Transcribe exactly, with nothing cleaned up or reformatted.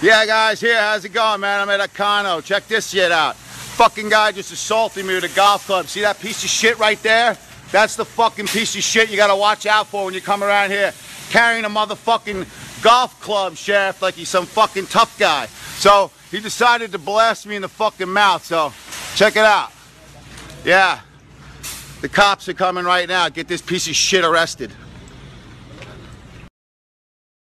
Yeah, guys, here, how's it going, man? I'm at Econo. Check this shit out. Fucking guy just assaulted me with a golf club. See that piece of shit right there? That's the fucking piece of shit you gotta watch out for when you come around here carrying a motherfucking golf club shaft like he's some fucking tough guy. So he decided to blast me in the fucking mouth, so check it out. Yeah, the cops are coming right now. Get this piece of shit arrested.